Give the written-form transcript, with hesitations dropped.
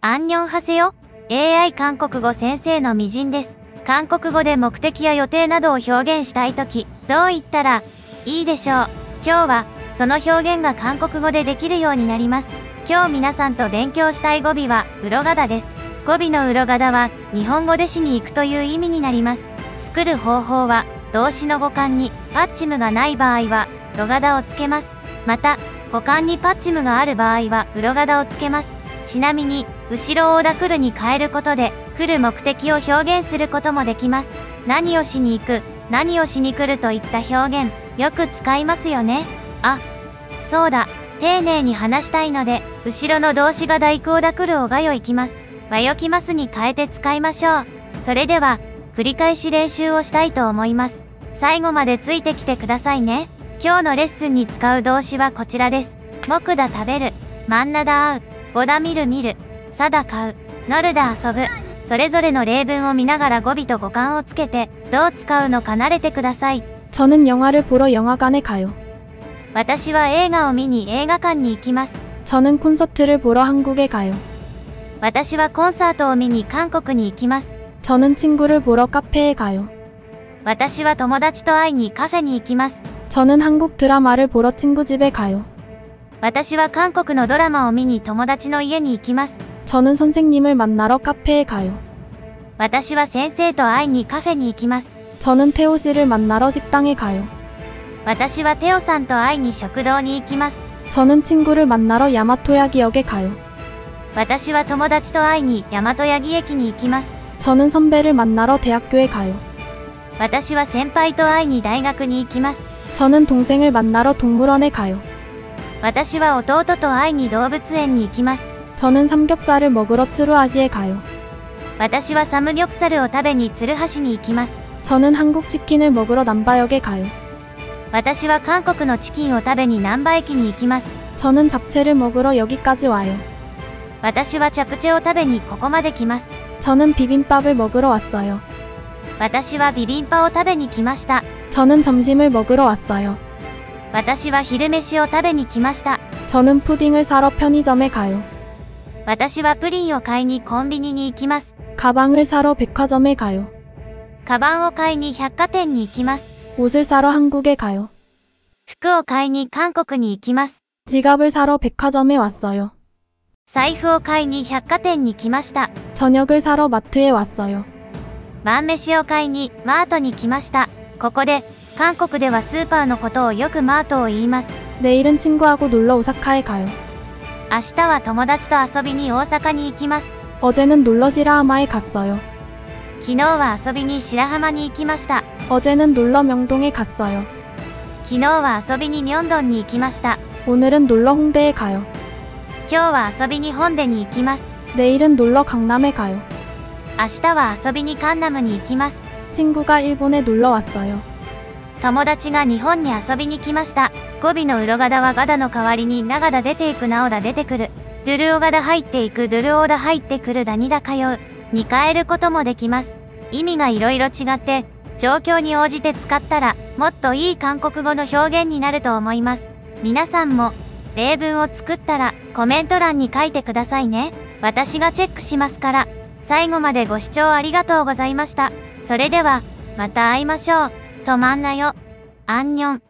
アンニョンハセヨ、AI 韓国語先生のみじんです。韓国語で目的や予定などを表現したいとき、どう言ったらいいでしょう。今日はその表現が韓国語でできるようになります。今日皆さんと勉強したい語尾はウロガダです。語尾のウロガダは日本語でしに行くという意味になります。作る方法は動詞の語幹にパッチムがない場合はロガダをつけます。また、語幹にパッチムがある場合はウロガダをつけます。ちなみに、後ろをオダクルに変えることで、来る目的を表現することもできます。何をしに行く、何をしに来るといった表現、よく使いますよね。あ、そうだ、丁寧に話したいので、後ろの動詞が大工オダクルをがよ行きます。わよきますに変えて使いましょう。それでは、繰り返し練習をしたいと思います。最後までついてきてくださいね。今日のレッスンに使う動詞はこちらです。木だ食べる、真ん中会う。ボダ見る見る、サダ買う、ノルダ遊ぶ。それぞれの例文を見ながら語尾と語感をつけて、どう使うのか慣れてください。私は映画を見に映画館に行きます。私はコンサートを見に韓国に行きます。私は友達と会いにカフェに行きます。私は韓国のドラマを見に友達の家に行きます。私は先生と会いにカフェに行きます。私はテオさんと会いに食堂に行きます。私は友達と会いに大和八木駅に行きます。私は先輩と会いに大学に行きます。私は弟と会いに動物園に行きます。私はサムギョプサルを食べに鶴橋に行きます。私は韓国のチキンを食べに難波駅に行きます。私はチャプチェを食べにここまで来ます。私はビビンパを食べに来ました。私は昼飯を食べに来ました。私はプリンを買いにコンビニに行きます。カバンを買いに百貨店に行きます。服を買いに韓国に行きます。財布を買いに百貨店に来ました。晩飯を買いにマートに来ました。ここで、韓国ではスーパーのことをよくマートを言います。明日は友達と遊びに大阪に行きます。昨日は遊びに白浜に行きました。昨日は遊びに明洞に行きました。今日は遊びに本田に行きます。明日は遊びにカンナムに行きます。友達が日本に遊びに来ました。語尾のウロガダはガダの代わりにナガダ出ていくナオダ出てくる。ドゥルオガダ入っていくドゥルオダ入ってくるダニダ通う。に変えることもできます。意味がいろいろ違って、状況に応じて使ったら、もっといい韓国語の表現になると思います。皆さんも、例文を作ったら、コメント欄に書いてくださいね。私がチェックしますから、最後までご視聴ありがとうございました。それでは、また会いましょう。止まんなよ。アンニョン。